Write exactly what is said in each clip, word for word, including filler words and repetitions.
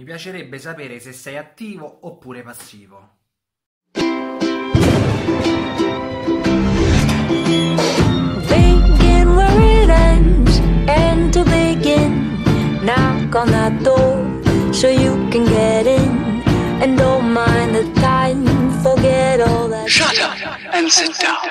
Mi piacerebbe sapere se sei attivo oppure passivo. Thinking where it ends and to begin. Knock on that door so you can get in. And don't mind the time, forget all that. Shut up and sit down.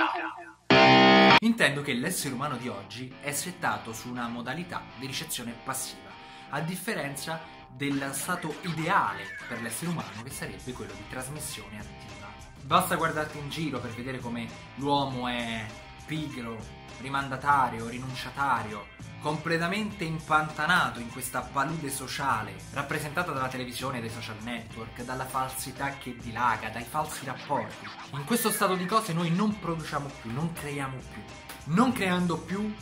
Intendo che l'essere umano di oggi è settato su una modalità di ricezione passiva, a differenza del stato ideale per l'essere umano, che sarebbe quello di trasmissione attiva. Basta guardarti in giro per vedere come l'uomo è pigro, rimandatario, rinunciatario, completamente impantanato in questa palude sociale rappresentata dalla televisione e dai social network, dalla falsità che dilaga, dai falsi rapporti. In questo stato di cose noi non produciamo più, non creiamo più. Non creando più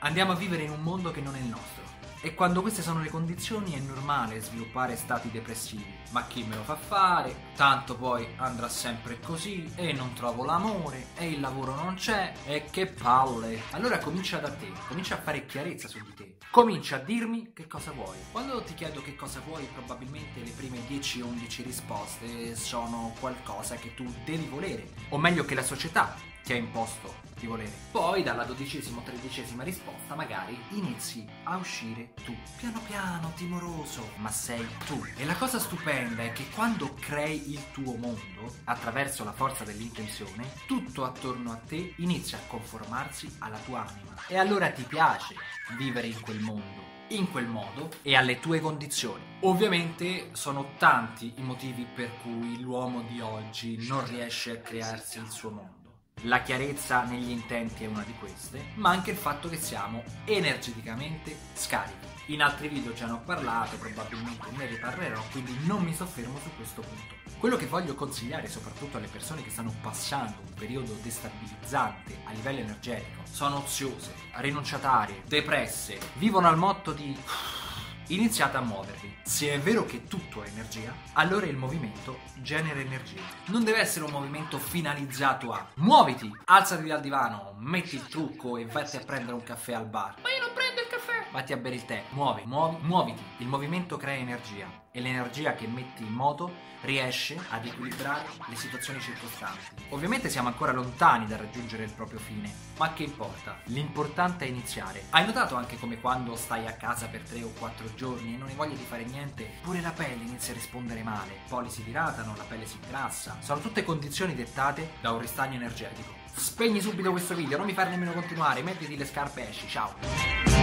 andiamo a vivere in un mondo che non è il nostro. E quando queste sono le condizioni è normale sviluppare stati depressivi. Ma chi me lo fa fare? Tanto poi andrà sempre così. E non trovo l'amore. E il lavoro non c'è. E che palle. Allora comincia da te. Comincia a fare chiarezza su di te. Comincia a dirmi che cosa vuoi. Quando ti chiedo che cosa vuoi, probabilmente le prime dieci undici risposte sono qualcosa che tu devi volere, o meglio che la società ti ha imposto di volere. Poi dalla dodicesima o tredicesima risposta magari inizi a uscire tu, piano piano, timoroso, ma sei tu. E la cosa stupenda è che quando crei il tuo mondo attraverso la forza dell'intenzione, tutto attorno a te inizia a conformarsi alla tua anima. E allora ti piace vivere in quel mondo, in quel modo e alle tue condizioni. Ovviamente sono tanti i motivi per cui l'uomo di oggi non riesce a crearsi il suo mondo. La chiarezza negli intenti è una di queste, ma anche il fatto che siamo energeticamente scarichi. In altri video già ne ho parlato, probabilmente ne riparlerò, quindi non mi soffermo su questo punto. Quello che voglio consigliare soprattutto alle persone che stanno passando un periodo destabilizzante a livello energetico, sono oziose, rinunciatarie, depresse, vivono al motto di iniziate a muovervi. Se è vero che tutto è energia, allora il movimento genera energia. Non deve essere un movimento finalizzato a muoviti, alzati dal divano, metti il trucco e vatti a prendere un caffè al bar. Ma io non prendo il caffè! Vatti a bere il tè, muovi, muovi, muoviti. Il movimento crea energia e l'energia che metti in moto riesce ad equilibrare le situazioni circostanti. Ovviamente siamo ancora lontani dal raggiungere il proprio fine, ma che importa? L'importante è iniziare. Hai notato anche come quando stai a casa per tre o quattro giorni e non hai voglia di fare niente, pure la pelle inizia a rispondere male, i poli si dilatano, la pelle si ingrassa. Sono tutte condizioni dettate da un ristagno energetico. Spegni subito questo video, non mi far nemmeno continuare, mettiti le scarpe e esci, ciao!